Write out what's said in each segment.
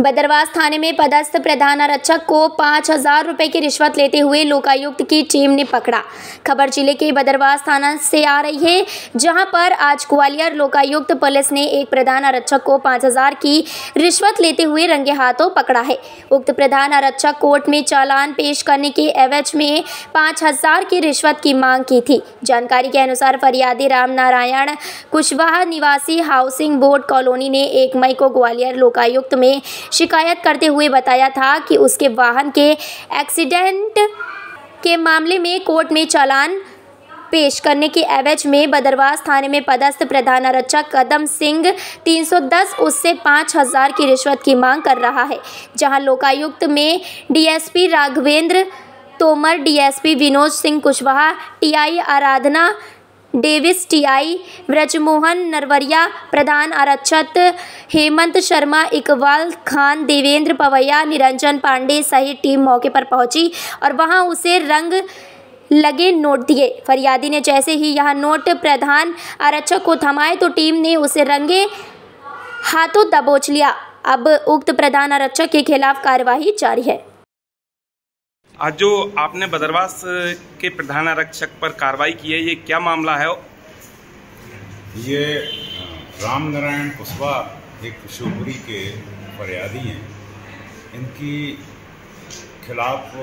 बदरवास थाने में पदस्थ प्रधान आरक्षक को 5,000 रुपए की रिश्वत लेते हुए लोकायुक्त की टीम ने पकड़ा। खबर जिले के बदरवास थाना से आ रही है, जहां पर आज ग्वालियर लोकायुक्त पुलिस ने एक प्रधान आरक्षक को 5,000 की रिश्वत लेते हुए रंगे हाथों पकड़ा है। उक्त प्रधान आरक्षक कोर्ट में चालान पेश करने के एवज में 5,000 की रिश्वत की मांग की थी। जानकारी के अनुसार फरियादी रामनारायण कुशवाहा निवासी हाउसिंग बोर्ड कॉलोनी ने 1 मई को ग्वालियर लोकायुक्त में शिकायत करते हुए बताया था कि उसके वाहन के एक्सीडेंट के मामले में कोर्ट में चालान पेश करने के एवज में बदरवास थाने में पदस्थ प्रधान आरक्षक कदम सिंह 310 उससे 5,000 की रिश्वत की मांग कर रहा है। जहां लोकायुक्त में DSP Raghavendra Tomar, DSP Vinod Singh Kushwaha, TI Aradhana Davis, TI Brajmohan Narwariya, प्रधान आरक्षक हेमंत शर्मा, इकबाल खान, देवेंद्र पवैया, निरंजन पांडे सहित टीम मौके पर पहुंची और वहां उसे रंग लगे नोट दिए। फरियादी ने जैसे ही यह नोट प्रधान आरक्षक को थमाए तो टीम ने उसे रंगे हाथों दबोच लिया। अब उक्त प्रधान आरक्षक के खिलाफ कार्यवाही जारी है। आज जो आपने बदरवास के प्रधान आरक्षक पर कार्रवाई की है, ये क्या मामला है? ये राम नारायण कुशवाहा एक कुशोपुरी के फरियादी हैं। इनकी खिलाफ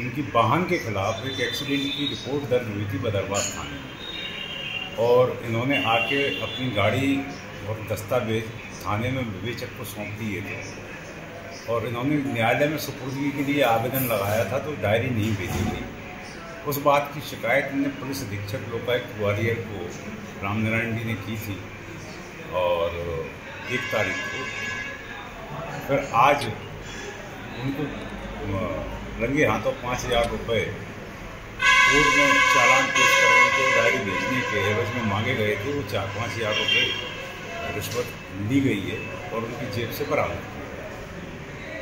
इनकी वाहन के खिलाफ एक एक्सीडेंट की रिपोर्ट दर्ज हुई थी बदरवास थाने में, और इन्होंने आके अपनी गाड़ी और दस्तावेज थाने में विवेचक को सौंप दिए थे, और इन्होंने न्यायालय में सुपुर्दगी के लिए आवेदन लगाया था तो डायरी नहीं भेजी थी। उस बात की शिकायत इन्हें पुलिस अधीक्षक लोकायुक्त ग्वालियर को रामनारायण जी ने की थी, और 1 तारीख को फिर आज उनको रंगे हाथों 5,000 रुपये कोर्ट में चालान पेश करने को डायरी भेजने के एवज में मांगे गए थे। वो 5,000 रुपये रिश्वत ली गई है और उनकी जेब से बरामद